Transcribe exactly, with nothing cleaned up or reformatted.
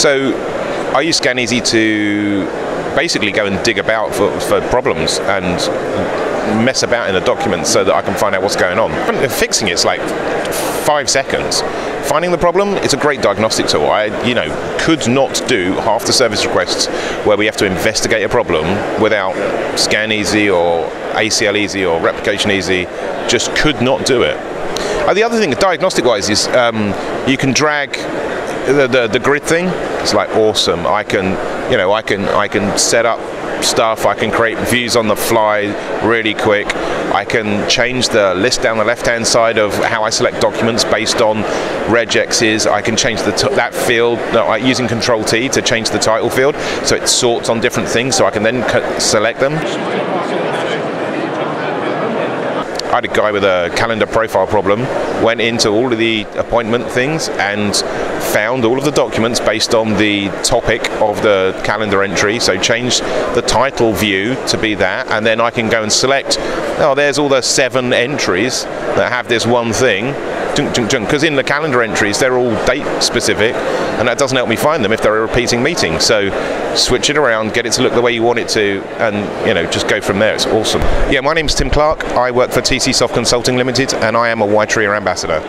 So I use scanEZ to basically go and dig about for, for problems and mess about in a document so that I can find out what's going on. Fixing it's like five seconds. Finding the problem, it's a great diagnostic tool. I, you know, could not do half the service requests where we have to investigate a problem without scanEZ or ACLEasy or ReplicationEasy. Just could not do it. Uh, the other thing, diagnostic-wise, is um, you can drag the, the the grid thing. It's like awesome. I can, you know, I can I can set up stuff, I can create views on the fly really quick, I can change the list down the left hand side of how I select documents based on regexes, I can change the t that field no, like using Control T to change the title field so it sorts on different things so I can then c select them. I had a guy with a calendar profile problem, went into all of the appointment things and found all of the documents based on the topic of the calendar entry, so changed the title view to be that, and then I can go and select, oh, there's all the seven entries that have this one thing, because in the calendar entries they're all date specific and that doesn't help me find them if they're a repeating meeting, so switch it around, get it to look the way you want it to, and you know, just go from there. It's awesome. Yeah, my name's Tim Clark, I work for T C Soft Consulting Limited and I am a Ytria ambassador.